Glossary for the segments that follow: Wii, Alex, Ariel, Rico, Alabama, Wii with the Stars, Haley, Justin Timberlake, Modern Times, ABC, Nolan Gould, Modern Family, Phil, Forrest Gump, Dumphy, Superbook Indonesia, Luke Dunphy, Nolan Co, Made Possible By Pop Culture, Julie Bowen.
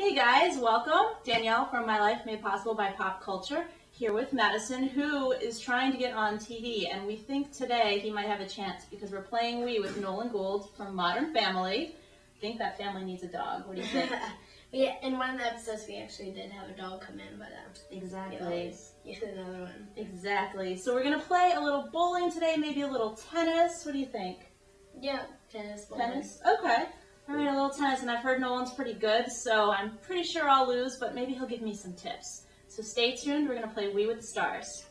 Hey guys, welcome. Danielle from My Life Made Possible by Pop Culture, here with Madison, who is trying to get on TV, and we think today he might have a chance because we're playing Wii with Nolan Gould from Modern Family. I think that family needs a dog. What do you think? Yeah, in one of the episodes we actually did have a dog come in, but exactly. Here's another one. Exactly. So we're gonna play a little bowling today, maybe a little tennis. What do you think? Yeah, tennis. Bowling. Tennis. Okay. All right, a little tennis, and I've heard Nolan's pretty good, so I'm pretty sure I'll lose, but maybe he'll give me some tips. So stay tuned, we're gonna play Wii with the Stars.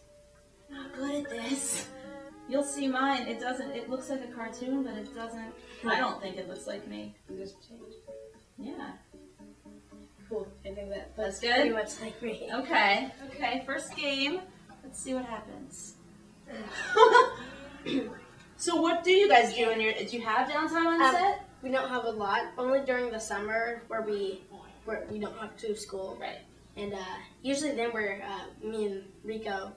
I'm not good at this. You'll see mine, it looks like a cartoon, but it doesn't, I don't think it looks like me. You just change. Yeah. Cool, I think that's good? Pretty much like me. Okay, okay, first game. Let's see what happens. So what do you guys do in your, do you have downtime on the set? We don't have a lot, only during the summer where we don't have to school. Right. And usually then we're, me and Rico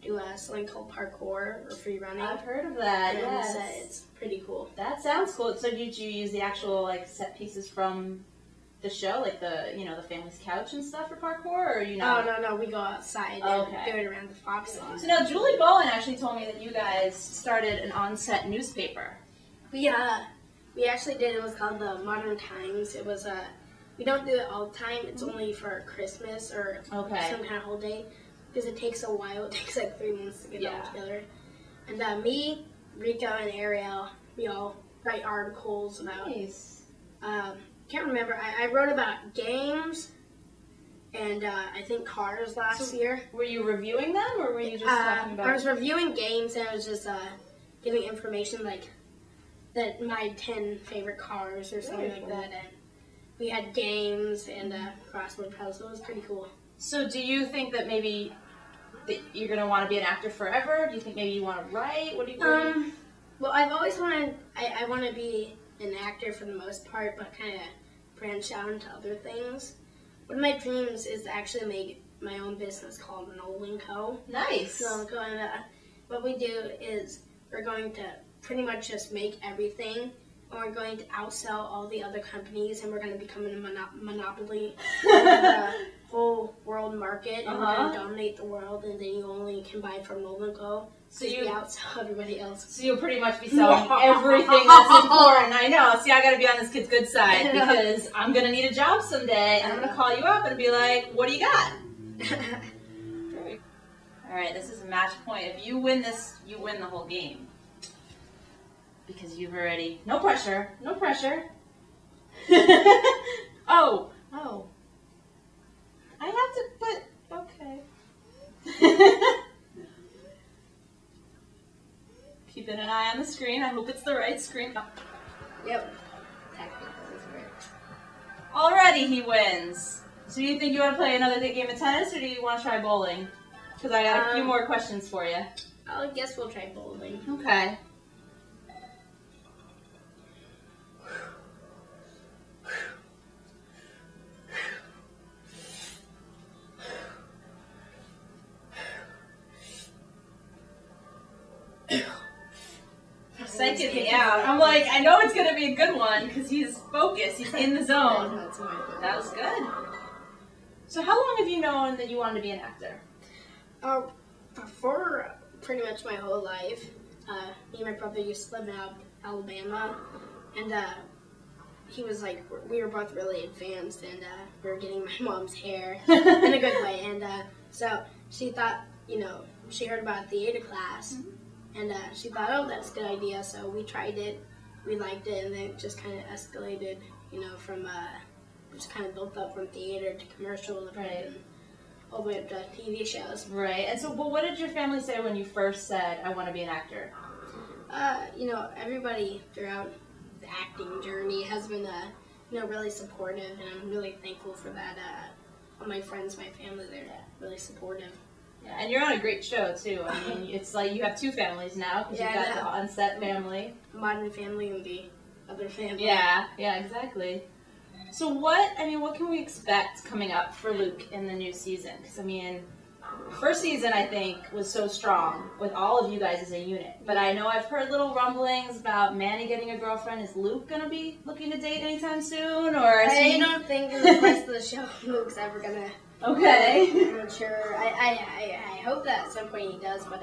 do something called parkour or free running. I've heard of that, and yes. It's pretty cool. That sounds cool. So did you use the actual like set pieces from the show, like the, you know, the family's couch and stuff for parkour, or you know? Oh, no, we go outside and do it around the fox lot. So now Julie Bowen actually told me that you guys started an on-set newspaper. We actually did, it was called the Modern Times. It was a, we don't do it all the time, it's only for Christmas or some kind of holiday, because it takes a while, it takes like 3 months to get it all together. And me, Rico, and Ariel, we all write articles about, can't remember, I wrote about games and I think cars last year. Were you reviewing them or were you just talking about? I was reviewing games and I was just giving information like, that my 10 favorite cars or something like that, and we had games and crossword puzzles. It was pretty cool. So do you think that maybe that you're going to want to be an actor forever? Do you think maybe you want to write? What do you think? Well, I've always wanted, I want to be an actor for the most part, but kind of branch out into other things. One of my dreams is to actually make my own business called Nolan Co. Nice. Nolan Co. And what we do is we're going to pretty much just make everything, and we're going to outsell all the other companies, and we're going to become a monopoly over the whole world market, and we're going to dominate the world, and then you only can buy from Nolan Co. So you outsell everybody else. So you'll pretty much be selling everything that's important. I know. See, I got to be on this kid's good side, because I'm going to need a job someday, and I'm going to call you up and be like, what do you got? All right, this is a match point. If you win this, you win the whole game. Because you've already... No pressure. No pressure. Oh. Oh. I have to put... Okay. Keeping an eye on the screen. I hope it's the right screen. Oh. Yep. Technically, it's right. Already he wins. So do you think you want to play another game of tennis, or do you want to try bowling? Because I got a few more questions for you. I guess we'll try bowling. Okay. Psyching me out. I'm like, I know it's going to be a good one because he's focused. He's in the zone. That was good. So how long have you known that you wanted to be an actor? For pretty much my whole life. Me and my brother used to live in Alabama. And he was like, we were both really advanced. And we were getting my mom's hair in a good way. And so she thought, you know, she heard about theater class. And she thought, oh, that's a good idea, so we tried it, we liked it, and then it just kind of escalated, you know, from, just kind of built up from theater to commercial, and all the way up to TV shows. Right, and so, well, what did your family say when you first said, I want to be an actor? You know, everybody throughout the acting journey has been, you know, really supportive, and I'm really thankful for that. All my friends, my family, they're really supportive. Yeah, and you're on a great show, too. I mean, it's like you have two families now, because you've got the on-set family. Modern Family and the other family. Yeah, yeah, exactly. So what, I mean, what can we expect coming up for Luke in the new season? Because, I mean, first season, I think, was so strong with all of you guys as a unit. But I know I've heard little rumblings about Manny getting a girlfriend. Is Luke going to be looking to date anytime soon? Or is I don't think in the rest of the show Luke's ever going to. Okay. I'm not sure. I hope that at some point he does, but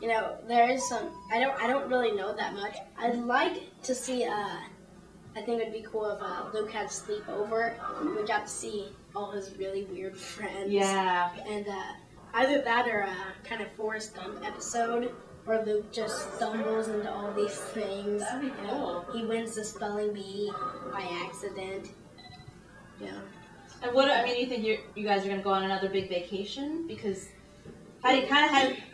you know, there is some. I don't really know that much. I'd like to see. I think it would be cool if Luke had sleepover. We got to see all his really weird friends. Yeah. And either that or a kind of Forrest Gump episode where Luke just stumbles into all these things. That'd be cool. He wins the spelling bee by accident. Yeah. And what, I mean, you think you guys are going to go on another big vacation? Because I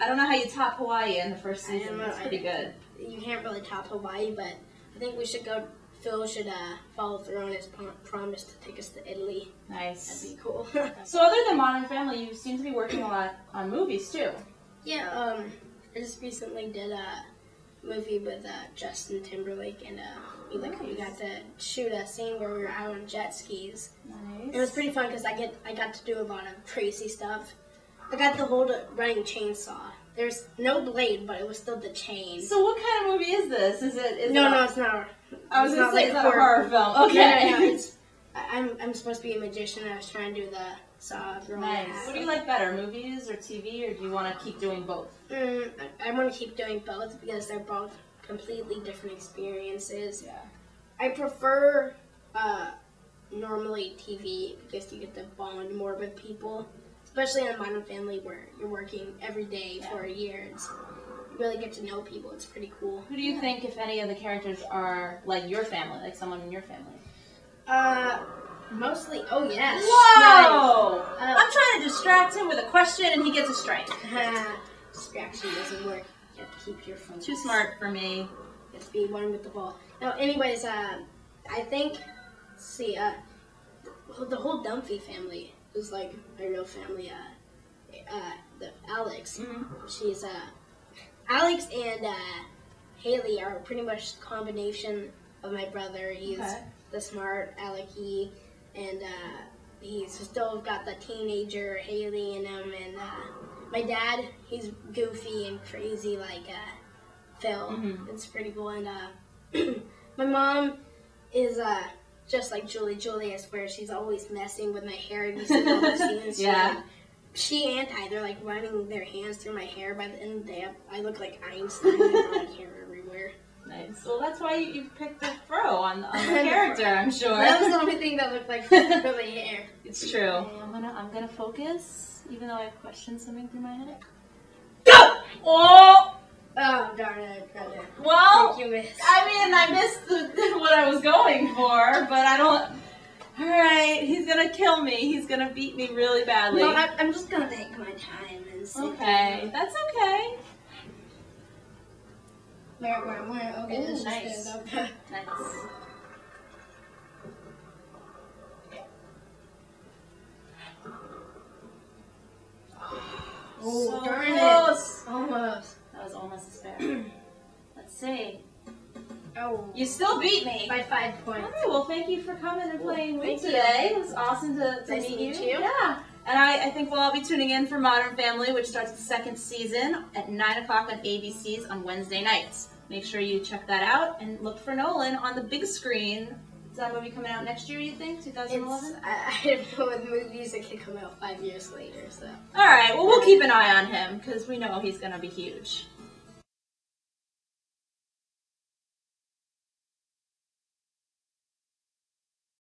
don't know how you top Hawaii in the first season. It's pretty good. You can't really top Hawaii, but I think we should go, Phil should follow through on his promise to take us to Italy. Nice. That'd be cool. So other than Modern Family, you seem to be working a lot on movies, too. Yeah, I just recently did a movie with Justin Timberlake, and we got to shoot a scene where we were out on jet skis. Nice. It was pretty fun because I got to do a lot of crazy stuff. I got to hold a running chainsaw. There's no blade, but it was still the chain. So what kind of movie is this? No, it's not. I was going to say it's not a horror film. Okay. No, it's, I'm supposed to be a magician. I was trying to do the saw. Nice. What do you like better, movies or TV, or do you want to keep doing both? I want to keep doing both because they're both completely different experiences. Yeah. I prefer normally TV because you get to bond more with people, especially on Modern Family where you're working every day for a year. You really get to know people. It's pretty cool. Who do you think, if any of the characters, are like your family, like someone in your family? Mostly, oh yes. Whoa! Nice. I'm trying to distract him with a question and he gets a strike. Distraction doesn't work. You have to keep your phone. Too smart for me. You have to be one with the ball. No, anyways, I think, the whole Dumphy family is like my real family. The Alex, she's, Alex and Haley are pretty much a combination of my brother. He's the smart Alecky, and he's still got the teenager Haley in him. And my dad, he's goofy and crazy like Phil. Mm-hmm. It's pretty cool. And my mom is just like Julie. Julie, I swear, she's always messing with my hair and scenes. Yeah. She and I, they're like running their hands through my hair. By the end of the day, I look like Einstein. I have hair everywhere. Nice. Well, that's why you picked the fro on the character, I'm sure. That was the only thing that looked like really hair. It's true. Okay, I'm gonna focus, even though I have questions coming through my head. Go! Oh, darn it. Well, thank you, miss. I missed what I was going for, but I don't. All right, he's gonna kill me. He's gonna beat me really badly. No, I'm just gonna take my time and see. Okay, that's okay. Where? Okay, this is nice. Stand up. Nice. Oh, so darn close. It! Almost. That was almost a spare. Let's see. Oh. You still beat me by 5 points. All right, well, thank you for coming and playing with me today. It was awesome to meet you. Yeah, and I think we'll all be tuning in for Modern Family, which starts the second season at 9 o'clock on ABCs on Wednesday nights. Make sure you check that out and look for Nolan on the big screen. Is that movie coming out next year? You think 2011? I don't know. With movies, it could come out 5 years later. So. All right, well, we'll keep an eye on him because we know he's gonna be huge.